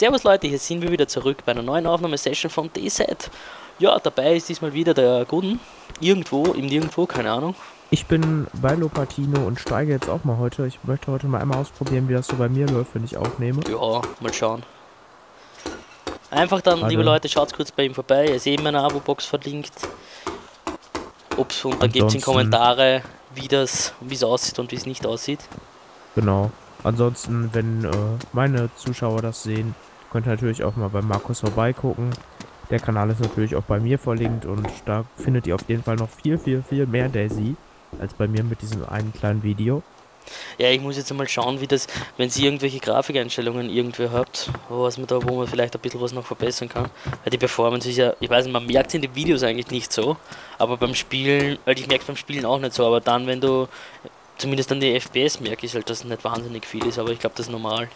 Servus Leute, hier sind wir wieder zurück bei einer neuen Aufnahmesession von DayZ. Ja, dabei ist diesmal wieder der Guden. Irgendwo, im Nirgendwo, keine Ahnung. Ich bin bei Lopatino und steige jetzt auch mal heute. Ich möchte heute mal einmal ausprobieren, wie das so bei mir läuft, wenn ich aufnehme. Ja, mal schauen. Einfach dann, liebe Leute, schaut kurz bei ihm vorbei. Er ist eben in einer Abo-Box verlinkt. Ups, und dann gibt es in Kommentare, wie das, wie es aussieht und wie es nicht aussieht. Genau. Ansonsten, wenn meine Zuschauer das sehen, könnt ihr natürlich auch mal bei Markus vorbeigucken. Der Kanal ist natürlich auch bei mir verlinkt und da findet ihr auf jeden Fall noch viel mehr DayZ als bei mir mit diesem einen kleinen Video. Ja, ich muss jetzt mal schauen, wie das, wenn Sie irgendwelche Grafikeinstellungen irgendwie habt, wo man vielleicht ein bisschen was noch verbessern kann. Weil die Performance ist ja, ich weiß nicht, man merkt es in den Videos eigentlich nicht so, aber beim Spielen, weil ich merke es beim Spielen auch nicht so, aber dann, wenn du zumindest an die FPS merke ich halt, dass es nicht wahnsinnig viel ist, aber ich glaube, das ist normal.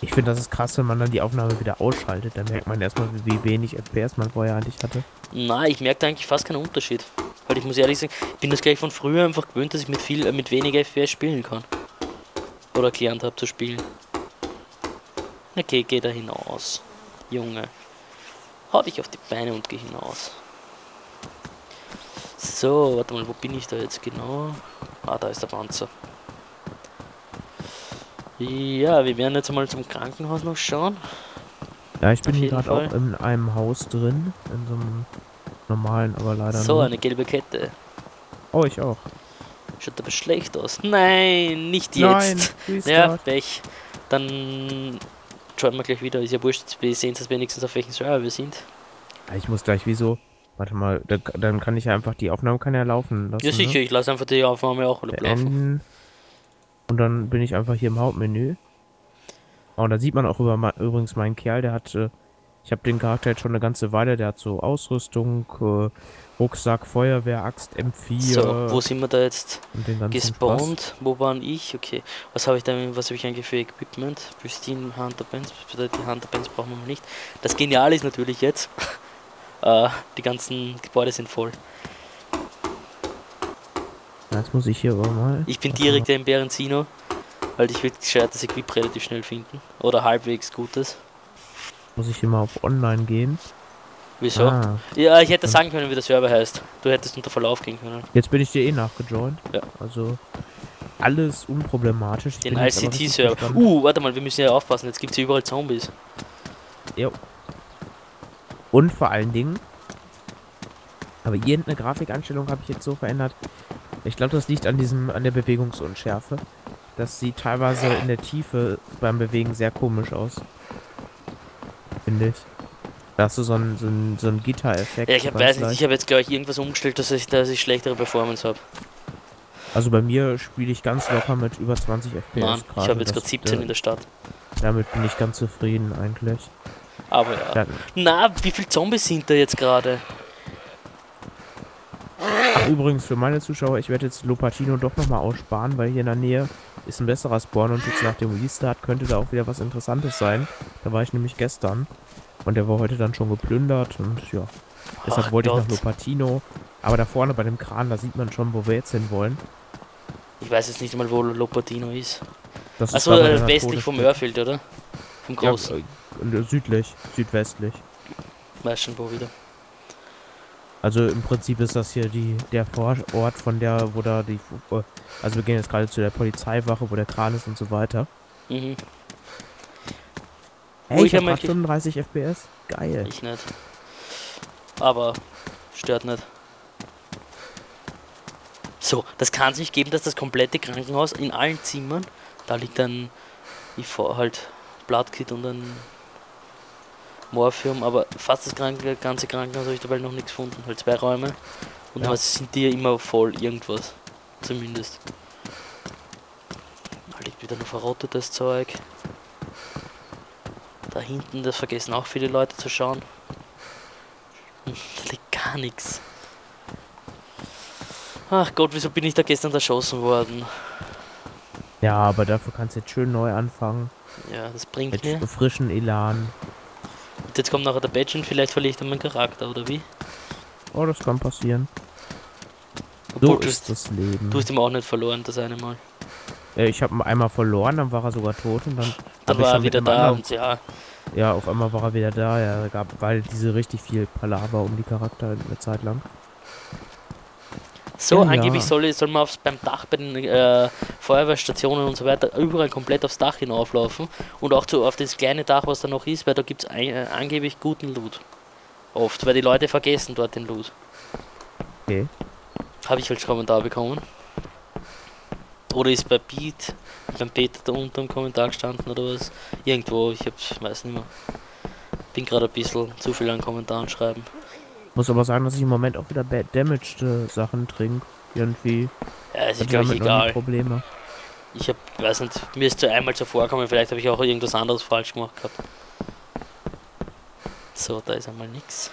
Ich finde, das ist krass, wenn man dann die Aufnahme wieder ausschaltet, dann merkt man erstmal, wie wenig FPS man vorher eigentlich hatte. Nein, ich merke da eigentlich fast keinen Unterschied. Weil ich muss ehrlich sagen, ich bin das gleich von früher einfach gewöhnt, dass ich mit weniger FPS spielen kann. Oder gelernt habe zu spielen. Okay, geh da hinaus. Junge. Hau dich auf die Beine und geh hinaus. So, warte mal, wo bin ich da jetzt genau? Ah, da ist der Panzer. Ja, wir werden jetzt mal zum Krankenhaus noch schauen. Ja, ich bin gerade auch in einem Haus drin. In so einem normalen, aber leider nicht. So, eine gelbe Kette. Oh, ich auch. Schaut aber schlecht aus. Nein, nicht jetzt. Nein, ja, Pech. Dann schauen wir gleich wieder. Ist ja wurscht, wir sehen es wenigstens, auf welchem Server wir sind. Ich muss gleich, wieso? Warte mal, dann kann ich ja einfach, die Aufnahme kann ja laufen lassen. Ja sicher, ne? Ich lasse einfach die Aufnahme auch laufen. Und dann bin ich einfach hier im Hauptmenü. Oh, und da sieht man auch übrigens meinen Kerl, der hat, ich habe den Charakter jetzt schon eine ganze Weile, der hat so Ausrüstung, Rucksack, Feuerwehr, Axt, M4. So, wo sind wir da jetzt gespawnt? Spaß. Wo war ich? Okay, was habe ich da, was habe ich eigentlich für Equipment? Pristine Hunter Bands, die Hunter Bands brauchen wir nicht. Das Geniale ist natürlich jetzt, die ganzen Gebäude sind voll. Jetzt muss ich hier aber mal. Ich bin direkt im Berezino, weil ich will gescheites Equip relativ schnell finden. Oder halbwegs gutes. Muss ich immer auf Online gehen? Wieso? Ah. Ja, ich hätte sagen können, wie der Server heißt. Du hättest unter Verlauf gehen können. Jetzt bin ich dir eh nachgejoint. Ja. Also alles unproblematisch. Den ICT-Server. Warte mal, wir müssen ja aufpassen. Jetzt gibt es ja überall Zombies. Ja. Und vor allen Dingen, aber irgendeine Grafikeinstellung habe ich jetzt so verändert. Ich glaube, das liegt an der Bewegungsunschärfe. Das sieht teilweise in der Tiefe beim Bewegen sehr komisch aus. Finde ich. Da hast du so einen Gitter-Effekt. Ja, ich weiß nicht, ich habe jetzt, glaube ich, irgendwas umgestellt, dass ich schlechtere Performance habe. Also bei mir spiele ich ganz locker mit über 20 FPS. Nein, ich habe jetzt gerade 17 in der Stadt. Damit bin ich ganz zufrieden eigentlich. Aber ja. Dann. Na, wie viele Zombies sind da jetzt gerade? Übrigens für meine Zuschauer, ich werde jetzt Lopatino doch nochmal aussparen, weil hier in der Nähe ist ein besserer Spawn und jetzt nach dem Restart könnte da auch wieder was Interessantes sein. Da war ich nämlich gestern und der war heute dann schon geplündert und ja, deshalb wollte ich nach Lopatino. Aber da vorne bei dem Kran, da sieht man schon, wo wir jetzt hin wollen. Ich weiß jetzt nicht mal, wo Lopatino ist. Achso, westlich vom Mörfeld, oder? Vom Großen. Ja, südlich, südwestlich. Weiß schon, wo wieder. Also im Prinzip ist das hier der Vorort von der, wo da die... Also wir gehen jetzt gerade zu der Polizeiwache, wo der Kran ist und so weiter. Mhm. Hey, ich hab 35 FPS. Geil. Ich nicht. Aber stört nicht. So, das kann sich geben, dass das komplette Krankenhaus in allen Zimmern... Da liegt dann... Bloodkit und dann... Morphium, aber fast das ganze Krankenhaus habe ich dabei noch nichts gefunden. Halt zwei Räume und ja. Sind die ja immer voll irgendwas. Zumindest. Da liegt wieder nur verrottetes Zeug. Da hinten, das vergessen auch viele Leute zu schauen. Da liegt gar nichts. Ach Gott, wieso bin ich da gestern erschossen worden? Ja, aber dafür kannst du jetzt schön neu anfangen. Ja, das bringt mit mir. Mit frischen Elan. Jetzt kommt nachher der Badge und vielleicht verliere ich dann meinen Charakter, oder wie? Oh, das kann passieren. So ist das Leben. Du hast ihm auch nicht verloren, das eine Mal. Ich habe ihn einmal verloren, dann war er sogar tot und dann war er wieder da und ja. Ja, auf einmal war er wieder da. Ja, gab halt diese richtig viel Palaver um die Charakter eine Zeit lang. So, ja, angeblich soll man beim Dach, bei den Feuerwehrstationen und so weiter, überall komplett aufs Dach hinauflaufen. Und auch auf das kleine Dach, was da noch ist, weil da gibt es angeblich guten Loot. Oft, weil die Leute vergessen dort den Loot. Okay. Habe ich als Kommentar bekommen. Oder ist bei Beat, beim Peter da unten im Kommentar gestanden oder was? Irgendwo, ich weiß nicht mehr. Bin gerade ein bisschen zu viel an Kommentaren schreiben. Muss aber sagen, dass ich im Moment auch wieder bad damaged Sachen trinke. Irgendwie. Ja, ist glaube ich egal. Probleme. Ich hab, weiß nicht, mir ist zu einmal zuvorgekommen, vielleicht habe ich auch irgendwas anderes falsch gemacht gehabt. So, da ist einmal nichts.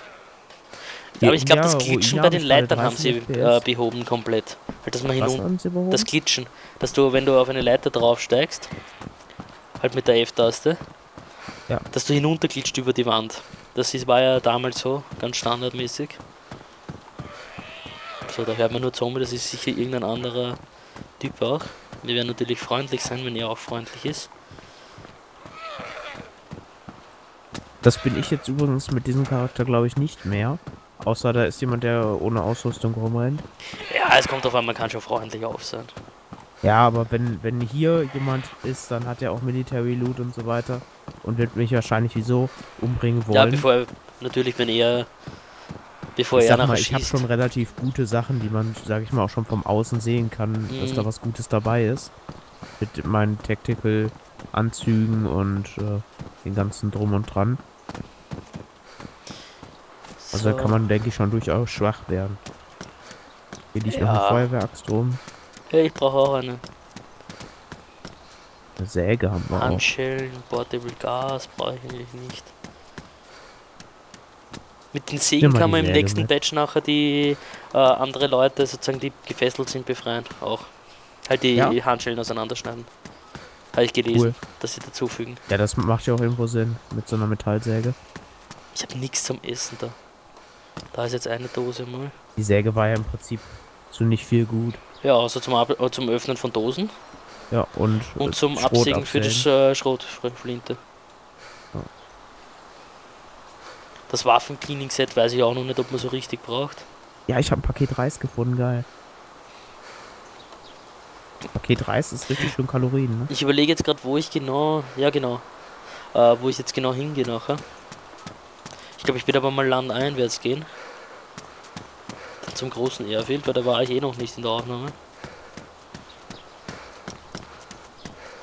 Ja, aber ich glaube, das Glitschen bei den Leitern haben sie behoben komplett. Halt, dass man hinunter. Das Glitschen. Dass du, wenn du auf eine Leiter draufsteigst, halt mit der F-Taste, ja, dass du hinunterglitscht über die Wand. Das war ja damals so, ganz standardmäßig. So, da hört man nur Zombie, das ist sicher irgendein anderer Typ auch. Wir werden natürlich freundlich sein, wenn er auch freundlich ist. Das bin ich jetzt übrigens mit diesem Charakter, glaube ich, nicht mehr. Außer da ist jemand, der ohne Ausrüstung rumrennt. Ja, es kommt auf einmal, man kann schon freundlich auf sein. Ja, aber wenn hier jemand ist, dann hat er auch Military Loot und so weiter und wird mich wahrscheinlich wieso umbringen wollen. Ja, bevor er nachher schießt. Ich habe schon relativ gute Sachen, die man, sage ich mal, auch schon vom Außen sehen kann, dass da was Gutes dabei ist. Mit meinen Tactical-Anzügen und den ganzen Drum und Dran. Also da kann man, denke ich, schon durchaus schwach werden. Hier liegt noch eine Feuerwehraxt rum. Ja, ich brauche auch eine. Eine Säge haben wir auch. Handschellen, Portable Gas brauche ich eigentlich nicht. Mit den Sägen kann man im nächsten Patch nachher die andere Leute, sozusagen die gefesselt sind, befreien. Auch. Halt die Handschellen auseinanderschneiden. Habe ich gelesen, dass sie dazufügen. Ja, das macht ja auch irgendwo Sinn mit so einer Metallsäge. Ich habe nichts zum Essen da. Da ist jetzt eine Dose mal. Die Säge war ja im Prinzip so nicht viel gut. Ja, außer zum Öffnen von Dosen. Ja, und zum Absägen für das Schrotflinte. Ja. Das Waffen-Cleaning-Set weiß ich auch noch nicht, ob man so richtig braucht. Ja, ich habe ein Paket Reis gefunden, geil. Paket Reis ist richtig schön Kalorien, ne? Ich überlege jetzt gerade, wo ich genau... Ja, genau. Wo ich jetzt genau hingehe nachher. Ich glaube, ich werde aber mal landeinwärts gehen. Zum großen Airfield, weil da war ich eh noch nicht in der Aufnahme.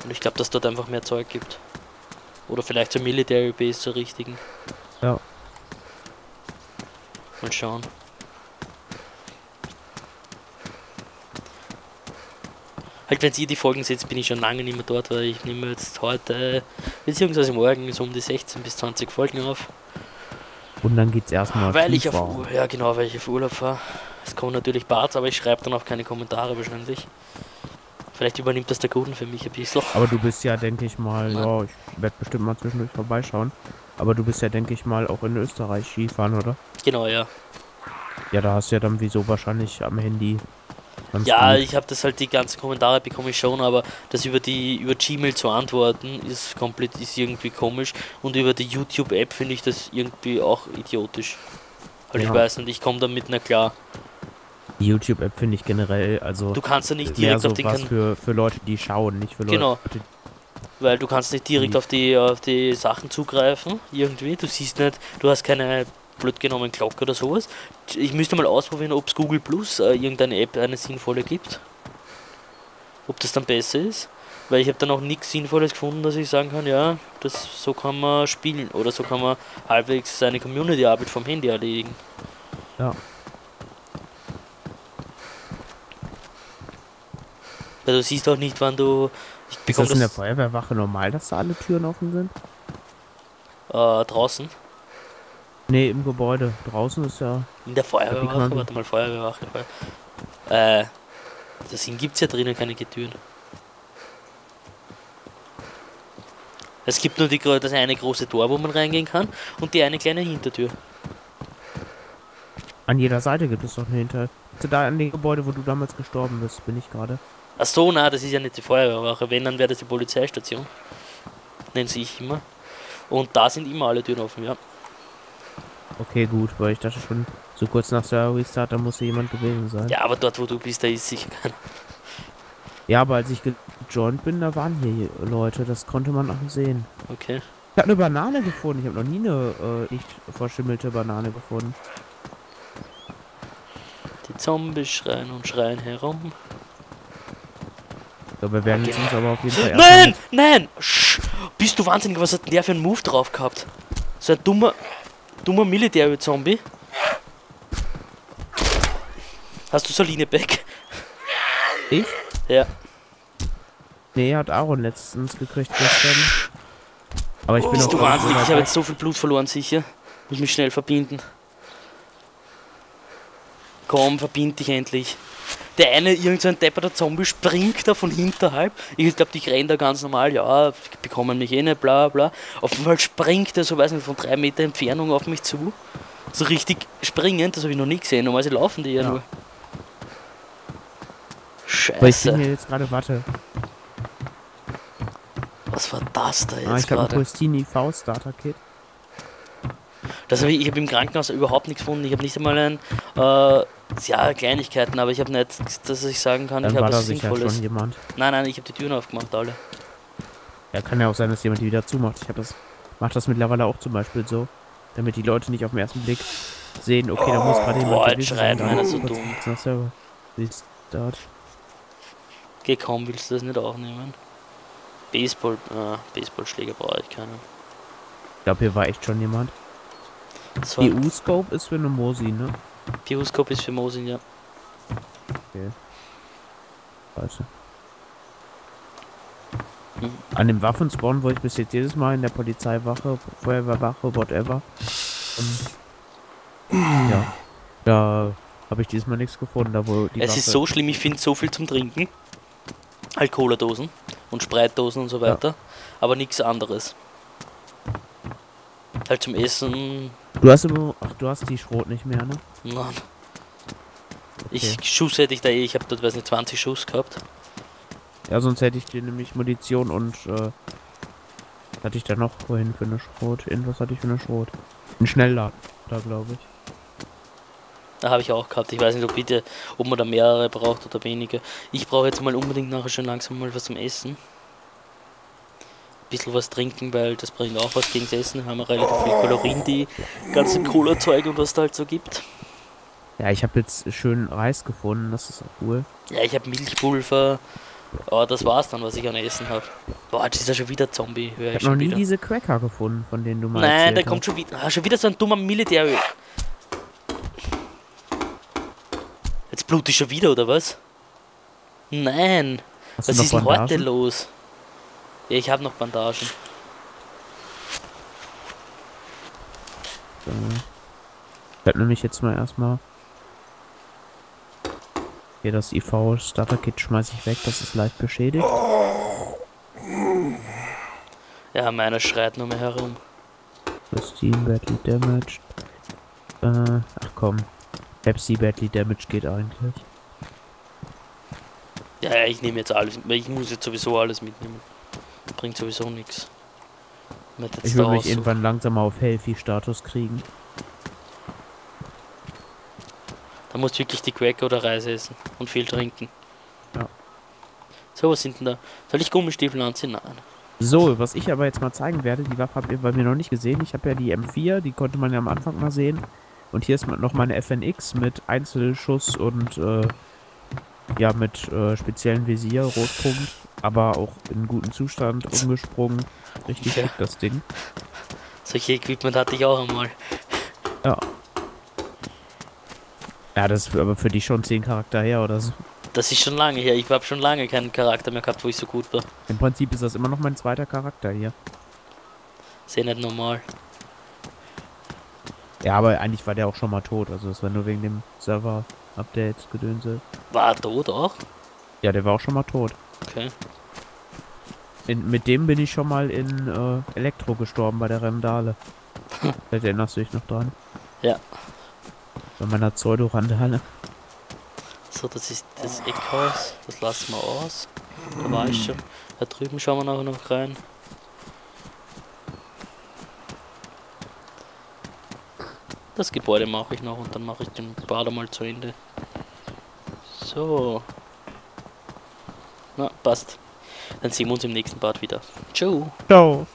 Und ich glaube, dass dort einfach mehr Zeug gibt. Oder vielleicht zur Military Base, zur richtigen. Ja. Mal schauen. Halt, wenn ihr die Folgen seht, bin ich schon lange nicht mehr dort, weil ich nehme jetzt heute, beziehungsweise morgen, so um die 16 bis 20 Folgen auf. Und dann geht's erstmal. Weil ich auf Urlaub, ja genau, weil ich auf Urlaub fahre. Es kommen natürlich Barts, aber ich schreibe dann auch keine Kommentare wahrscheinlich. Vielleicht übernimmt das der Guten für mich ein bisschen. Aber du bist ja, denke ich mal, ja, ich werde bestimmt mal zwischendurch vorbeischauen. Aber du bist ja, denke ich mal, auch in Österreich Skifahren, oder? Genau, ja. Ja, da hast du ja dann wieso wahrscheinlich am Handy. Ja, gut. Ich habe das halt, die ganzen Kommentare bekomme ich schon, aber das über Gmail zu antworten ist irgendwie komisch und über die YouTube-App finde ich das irgendwie auch idiotisch. Halt, ja. Ich weiß nicht, ich komme damit nicht klar. Die YouTube-App finde ich generell, also du kannst ja nicht direkt so auf den Kanal für Leute, die schauen, nicht für Leute. Genau. Weil du kannst nicht direkt auf die Sachen zugreifen irgendwie. Du siehst nicht, du hast keine blöd genommen Glocke oder sowas. Ich müsste mal ausprobieren, ob es Google Plus irgendeine App eine sinnvolle gibt. Ob das dann besser ist. Weil ich habe dann auch nichts Sinnvolles gefunden, dass ich sagen kann, ja, so kann man spielen. Oder so kann man halbwegs seine Community-Arbeit vom Handy erledigen. Ja. Weil du siehst auch nicht, wann du... Ist das in der Feuerwehrwache normal, dass da alle Türen offen sind? Draußen. Ne, im Gebäude. Draußen ist ja... In der Feuerwehrwache? Warte mal, Feuerwehrwache. Deswegen gibt es ja drinnen keine Türen. Es gibt nur das eine große Tor, wo man reingehen kann und die eine kleine Hintertür. An jeder Seite gibt es doch eine Hintertür. Da an dem Gebäude, wo du damals gestorben bist, bin ich gerade. Ach so, na, das ist ja nicht die Feuerwehrwache. Wenn, dann wäre das die Polizeistation. Nennt sie ich immer. Und da sind immer alle Türen offen, ja. Okay, gut, weil ich dachte schon, so kurz nach Server-Restart, da muss jemand gewesen sein. Ja, aber dort, wo du bist, da ist sicher keiner. Ja, aber als ich gejoint bin, da waren hier Leute, das konnte man auch sehen. Okay. Ich habe eine Banane gefunden, ich habe noch nie eine nicht verschimmelte Banane gefunden. Die Zombies schreien und schreien herum. So, wir werden uns aber auf jeden Fall... Nein! Nein! Sch, bist du wahnsinnig, was hat denn der für einen Move drauf gehabt? So ein dummer Militär-Zombie. Hast du Saline-Back? Ich? Ja. Nee, hat Aaron letztens gekriegt gestern. Aber ich bin auch... Bist du wahnsinnig, ich habe jetzt so viel Blut verloren, sicher. Muss mich schnell verbinden. Komm, verbind dich endlich. Der eine, irgendein depperter Zombie, springt da von hinterhalb. Ich glaube, die rennen da ganz normal, ja, bekommen mich eh nicht, bla bla. Auf einmal springt er so, weiß nicht, von 3 Meter Entfernung auf mich zu. So richtig springend, das habe ich noch nie gesehen. Normalerweise laufen die ja, nur. Scheiße. Weil ich bin hier jetzt gerade, warte. Was war das da jetzt? Ah, ich habe ein Postini V-Starter-Kit. Ich habe im Krankenhaus überhaupt nichts gefunden. Ich habe nicht einmal ein... ja, Kleinigkeiten, aber ich habe nicht, dass ich sagen kann, dann ich habe was Sinnvolles. Nein, nein, ich habe die Türen aufgemacht, alle. Ja, kann ja auch sein, dass jemand die wieder zumacht. Ich habe das, mache das mittlerweile auch zum Beispiel so, damit die Leute nicht auf den ersten Blick sehen, okay, da muss gerade jemand... Boah, jetzt schreit einer so dumm. Geh, kaum willst du das nicht aufnehmen? Baseball, Baseballschläger brauche ich keinen. Ich glaube, hier war echt schon jemand. So, EU-Scope ist für eine Mosi, ne? Pyroscope ist für Mosin, ja. Okay. Also. An dem Waffenspawn, wo ich bis jetzt jedes Mal in der Polizeiwache, Feuerwehrwache, whatever. Ja. Da habe ich dieses Mal nichts gefunden. Da wo die Waffe ist so schlimm, ich finde so viel zum Trinken. Alkoholdosen und Spreitdosen und so weiter. Ja. Aber nichts anderes. Halt zum Essen. Du hast immer, ach, du hast die Schrot nicht mehr, ne? Nein. Okay. Schuss hätte ich da eh, ich habe dort, weiß nicht, 20 Schuss gehabt. Ja, sonst hätte ich dir nämlich Munition und, hatte ich da noch vorhin für eine Schrot? Irgendwas hatte ich für eine Schrot. Ein Schnelllader, da glaube ich. Da habe ich auch gehabt. Ich weiß nicht, ob man da mehrere braucht oder weniger. Ich brauche jetzt mal unbedingt nachher schon langsam mal was zum Essen. Bisschen was trinken, weil das bringt auch was gegens Essen, haben wir relativ viel Kalorien, die ganzen Cola-Zeug und was da halt so gibt. Ja, ich habe jetzt schön Reis gefunden, das ist auch cool. Ja, ich habe Milchpulver, aber das war's dann, was ich an Essen habe. Boah, jetzt ist ja schon wieder Zombie, höre ich schon noch nie wieder. Diese Cracker gefunden, von denen du mal erzählt hast. Nein, da kommt schon wieder so ein dummer Militär. Jetzt blute ich schon wieder, oder was? Nein, was ist denn heute los? Ja, ich habe noch Bandagen. Ich werde nämlich jetzt mal erstmal... Hier das IV Starter Kit schmeiße ich weg, das ist leicht beschädigt. Ja, meiner schreit nur mehr herum. Das Steam badly damaged. Ach komm. Pepsi badly damaged geht eigentlich. Ja, ich nehme jetzt alles. Ich muss jetzt sowieso alles mitnehmen. Bringt sowieso nichts. Ich will mich irgendwann langsam mal auf Healthy-Status kriegen. Da musst du wirklich die Cracker oder Reis essen und viel trinken. Ja. So, was sind denn da? Soll ich Gummistiefel anziehen? Nein. So, was ich aber jetzt mal zeigen werde, die Waffe habt ihr bei mir noch nicht gesehen. Ich habe ja die M4, die konnte man ja am Anfang mal sehen. Und hier ist noch meine FNX mit Einzelschuss und ja, mit speziellen Visier, Rotpunkt. Aber auch in gutem Zustand umgesprungen. Richtig schick, das Ding. Solche Equipment hatte ich auch einmal. Ja. Ja, das ist aber für dich schon 10 Charakter her oder so. Das ist schon lange her. Ich habe schon lange keinen Charakter mehr gehabt, wo ich so gut war. Im Prinzip ist das immer noch mein zweiter Charakter hier. Ist ja nicht normal. Ja, aber eigentlich war der auch schon mal tot. Also das war nur wegen dem Server-Update gedönse. War er tot auch? Ja, der war auch schon mal tot. Okay. Mit dem bin ich schon mal in Elektro gestorben bei der Remdale. Vielleicht erinnerst du dich noch dran? Ja. Bei meiner Pseudo-Randale. So, das ist das Eckhaus. Das lassen wir aus. Da war ich schon. Da drüben schauen wir nachher noch rein. Das Gebäude mache ich noch und dann mache ich den Bau mal zu Ende. So. Na, passt. Dann sehen wir uns im nächsten Part wieder. Ciao. Ciao.